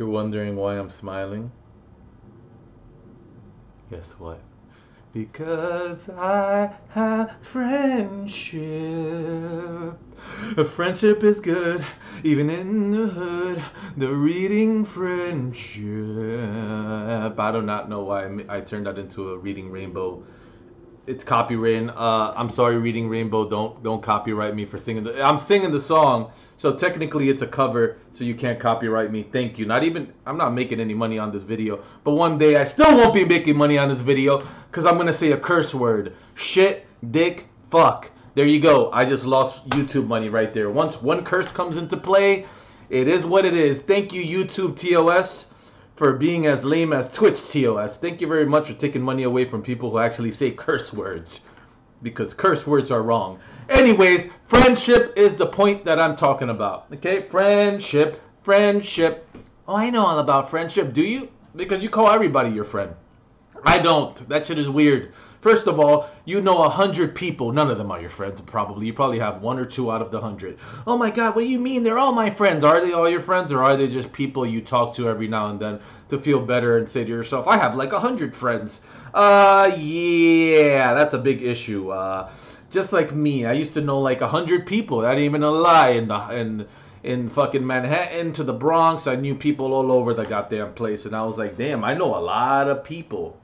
you're wondering why I'm smiling, guess what? Because I have friendship. Friendship is good, even in the hood. The reading friendship. I do not know why I turned that into a Reading Rainbow. It's copywritten. I'm sorry, Reading Rainbow. Don't copyright me for singing. I'm singing the song, so technically it's a cover. So you can't copyright me. Thank you. Not even. I'm not making any money on this video. But one day I still won't be making money on this video because I'm gonna say a curse word. Shit, dick, fuck. There you go. I just lost YouTube money right there. Once one curse comes into play, it is what it is. Thank you, YouTube TOS, for being as lame as Twitch TOS. Thank you very much for taking money away from people who actually say curse words, because curse words are wrong. Anyways, friendship is the point that I'm talking about. Okay, friendship, friendship. Oh, I know all about friendship. Do you? Because you call everybody your friend. I don't. That shit is weird. First of all, you know 100 people. None of them are your friends, probably. You probably have 1 or 2 out of the 100. Oh my God, what do you mean? They're all my friends. Are they all your friends, or are they just people you talk to every now and then to feel better and say to yourself, I have like 100 friends. Yeah, that's a big issue. Just like me, I used to know like 100 people. That ain't even a lie. In fucking Manhattan to the Bronx, I knew people all over the goddamn place. And I was like, damn, I know a lot of people.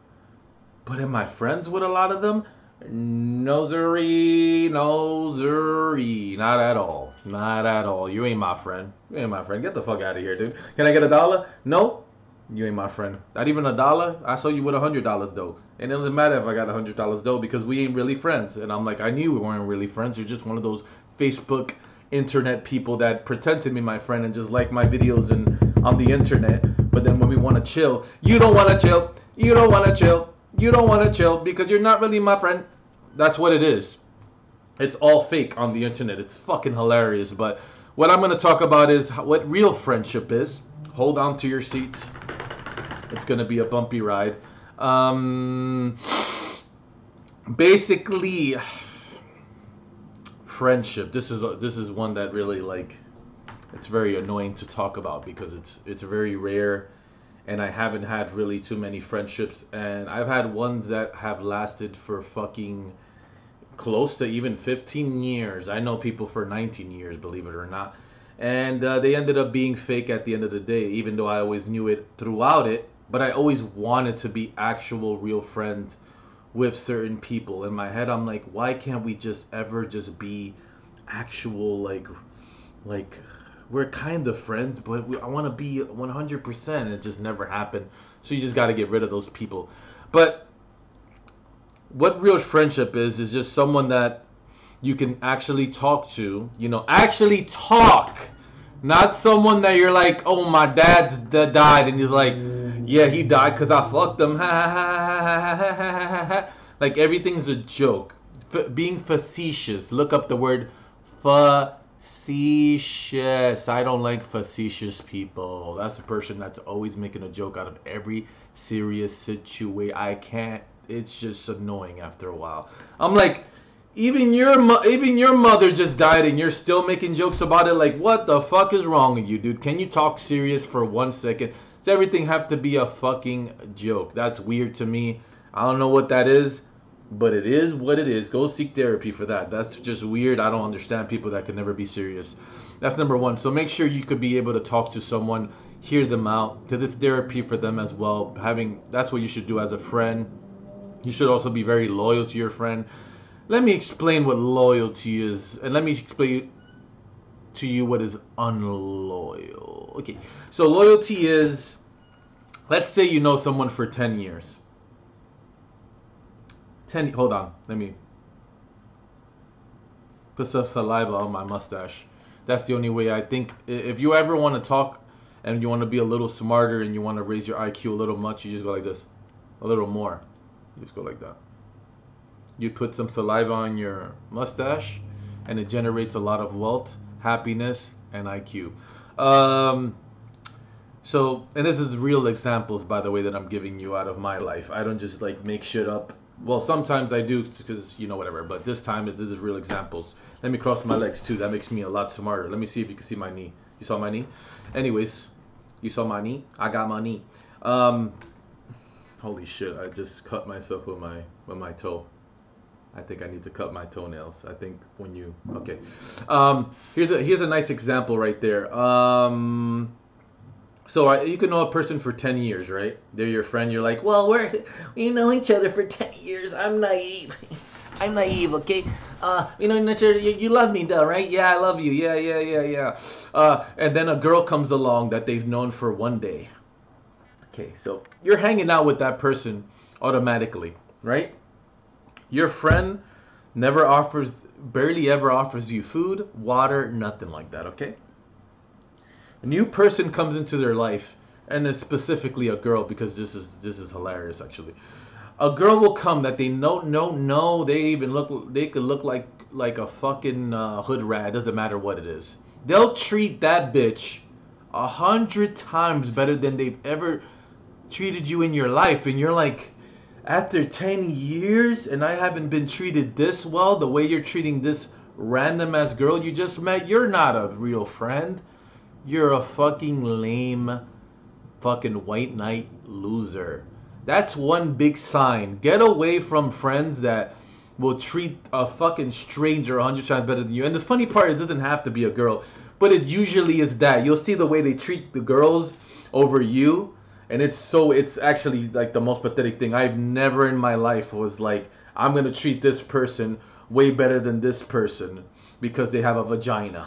But am I friends with a lot of them? No siree, no siree. Not at all. Not at all. You ain't my friend. You ain't my friend. Get the fuck out of here, dude. Can I get $1? No. You ain't my friend. Not even $1. I saw you with $100 though. And it doesn't matter if I got $100 though, because we ain't really friends. And I'm like, I knew we weren't really friends. You're just one of those Facebook internet people that pretend to be my friend and just like my videos and on the internet. But then when we want to chill, you don't want to chill. You don't want to chill. You don't want to chill because you're not really my friend. That's what it is. It's all fake on the internet. It's fucking hilarious. But what I'm going to talk about is what real friendship is. Hold on to your seats. It's going to be a bumpy ride. Basically, friendship. This is one that really, like, it's very annoying to talk about because it's very rare. And I haven't had really too many friendships. And I've had ones that have lasted for fucking close to even 15 years. I know people for 19 years, believe it or not. And they ended up being fake at the end of the day, even though I always knew it throughout it. But I always wanted to be actual real friends with certain people. In my head, I'm like, why can't we just ever just be actual, like... We're kind of friends, but I want to be 100%, and it just never happened. So you just got to get rid of those people. But what real friendship is just someone that you can actually talk to, you know, actually talk. Not someone that you're like, oh, my dad died, and he's like, yeah, he died because I fucked him. Like, everything's a joke. Being facetious. Look up the word facetious. Facetious. I don't like facetious people. That's the person that's always making a joke out of every serious situation. I can't. It's just annoying after a while. I'm like, even your mother just died and you're still making jokes about it. Like, what the fuck is wrong with you, dude? Can you talk serious for 1 second? Does everything have to be a fucking joke? That's weird to me. I don't know what that is. But it is what it is. Go seek therapy for that. That's just weird. I don't understand people that can never be serious. That's number one. So make sure you could be able to talk to someone, hear them out, because it's therapy for them as well. That's what you should do as a friend. You should also be very loyal to your friend. Let me explain what loyalty is, and let me explain to you what is unloyal. Okay, so loyalty is, let's say you know someone for 10 years. Hold on, let me put some saliva on my mustache. That's the only way I think. If you ever want to talk and you want to be a little smarter and you want to raise your IQ a little much, you just go like this, a little more. You just go like that. You put some saliva on your mustache and it generates a lot of wealth, happiness, and IQ. So, and this is real examples, by the way, that I'm giving you out of my life. I don't just like make shit up. Well, sometimes I do because, you know, whatever. But this time, this is real examples. Let me cross my legs, too. That makes me a lot smarter. Let me see if you can see my knee. You saw my knee? Anyways, You saw my knee? I got my knee. Holy shit, I just cut myself with my toe. I think I need to cut my toenails. I think when you... Okay. Here's a nice example right there. So you can know a person for 10 years, right? They're your friend. You're like, well, we know each other for 10 years. I'm naive. I'm naive, okay? You love me though, right? Yeah, I love you. Yeah. And then a girl comes along that they've known for one day. Okay, so you're hanging out with that person automatically, right? Your friend barely ever offers you food, water, nothing like that, okay? A new person comes into their life, and it's specifically a girl, because this is hilarious actually. A girl will come that they know, they could look like a fucking hood rat, doesn't matter what it is. They'll treat that bitch 100 times better than they've ever treated you in your life, and you're like, after 10 years and I haven't been treated this well, the way you're treating this random ass girl you just met, you're not a real friend. You're a fucking lame fucking white knight loser. That's one big sign. Get away from friends that will treat a fucking stranger 100 times better than you. And the funny part is, it doesn't have to be a girl, but it usually is that. You'll see the way they treat the girls over you. And it's actually like the most pathetic thing. I've never in my life was like, I'm going to treat this person way better than this person because they have a vagina.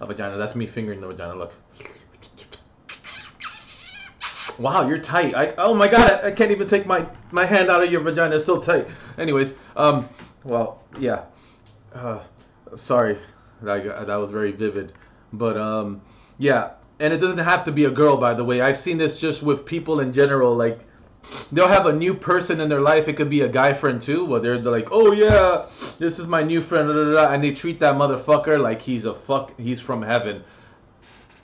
A vagina. That's me fingering the vagina. Look. Wow, you're tight. Oh my God, I can't even take my hand out of your vagina. It's so tight. Anyways, well, yeah. Sorry. That was very vivid. But, yeah. And it doesn't have to be a girl, by the way. I've seen this just with people in general. Like, they'll have a new person in their life. It could be a guy friend, too. Well, they're like, oh, yeah, this is my new friend. Blah, blah, blah. And they treat that motherfucker like he's from heaven.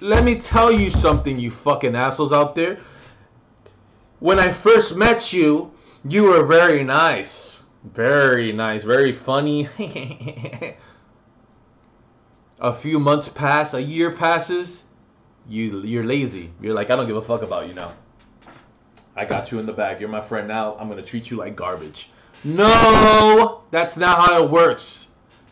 Let me tell you something, you fucking assholes out there. When I first met you, you were very nice. Very nice. Very funny. A few months pass. A year passes. You're lazy. You're like, I don't give a fuck about you now. I got you in the bag. You're my friend now. I'm going to treat you like garbage. No, that's not how it works.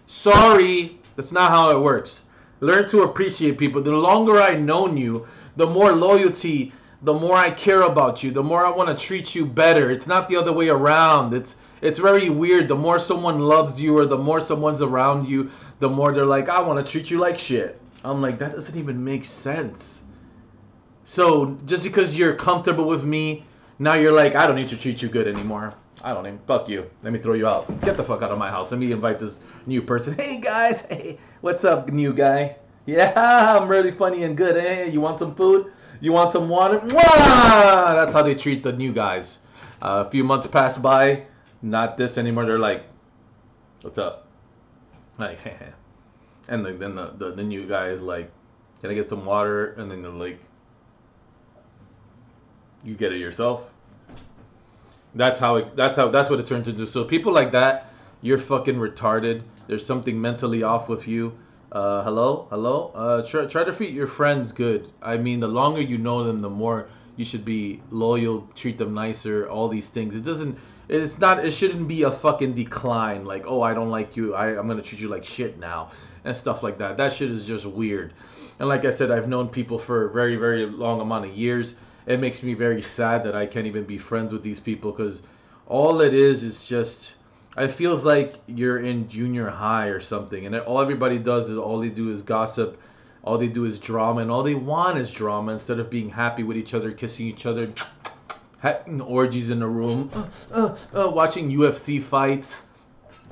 Sorry, that's not how it works. Learn to appreciate people. The longer I've known you, the more loyalty, the more I care about you, the more I want to treat you better. It's not the other way around. It's very weird. The more someone loves you or the more someone's around you, the more they're like, I want to treat you like shit. I'm like, that doesn't even make sense. So just because you're comfortable with me, now you're like, I don't need to treat you good anymore. I don't even, fuck you. Let me throw you out. Get the fuck out of my house. Let me invite this new person. Hey guys, hey, what's up, new guy? Yeah, I'm really funny and good. Hey, you want some food? You want some water? Mwah! That's how they treat the new guys. A few months pass by, not this anymore. They're like, what's up? Like, and then the new guy is like, can I get some water? And then they're like, you get it yourself. That's what it turns into. So people like that, you're fucking retarded. There's something mentally off with you. Hello. Try to treat your friends good. I mean, the longer you know them, the more you should be loyal. Treat them nicer. All these things. It shouldn't be a fucking decline. Like, oh, I don't like you. I'm going to treat you like shit now. And stuff like that. That shit is just weird. And like I said, I've known people for a very, very long amount of years. It makes me very sad that I can't even be friends with these people, because all it is just, it feels like you're in junior high or something. And all everybody does is, all they do is gossip. All they do is drama. And all they want is drama instead of being happy with each other, kissing each other, having orgies in the room, watching UFC fights,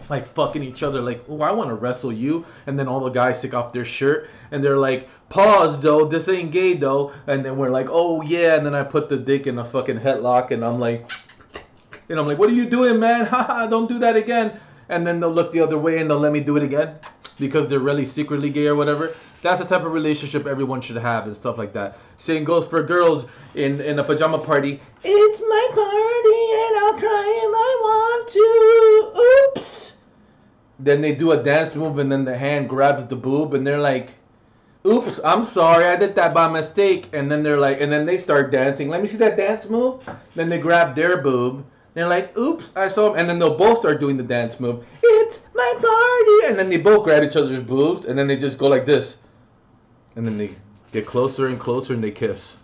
like fucking each other, like, oh, I want to wrestle you. And then all the guys take off their shirt and they're like, pause though, this ain't gay though. And then we're like, oh yeah. And then I put the dick in a fucking headlock and I'm like, what are you doing, man? Haha, don't do that again. And then they'll look the other way and they'll let me do it again because they're really secretly gay or whatever. That's the type of relationship everyone should have and stuff like that. Same goes for girls in a pajama party. It's my party and I'll cry if I want to. Oops. Then they do a dance move and then the hand grabs the boob and they're like, oops, I'm sorry, I did that by mistake. And then they're like, and then they start dancing. Let me see that dance move. Then they grab their boob. They're like, oops, I saw him. And then they'll both start doing the dance move. It's my party. And then they both grab each other's boobs. And then they just go like this. And then they get closer and closer and they kiss.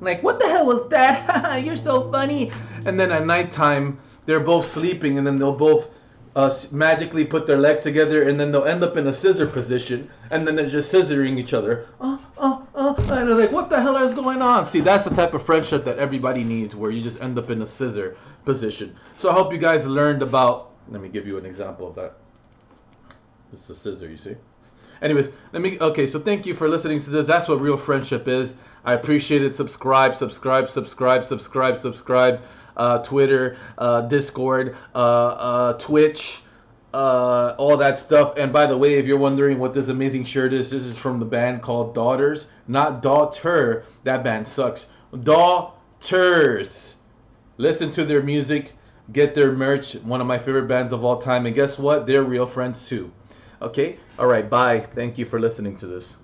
Like, what the hell was that? You're so funny. And then at nighttime, they're both sleeping. And then they'll both magically put their legs together. And then they'll end up in a scissor position. And then they're just scissoring each other. And they're like, what the hell is going on? See, that's the type of friendship that everybody needs, where you just end up in a scissor position. So I hope you guys learned about... Let me give you an example of that. It's a scissor, you see? Anyways, okay, so thank you for listening to this. That's what real friendship is. I appreciate it. Subscribe. Twitter, Discord, Twitch, all that stuff. And by the way, if you're wondering what this amazing shirt is, this is from the band called Daughters. Not Daughter. That band sucks. Daughters. Listen to their music. Get their merch. One of my favorite bands of all time. And guess what? They're real friends too. Okay? All right. Bye. Thank you for listening to this.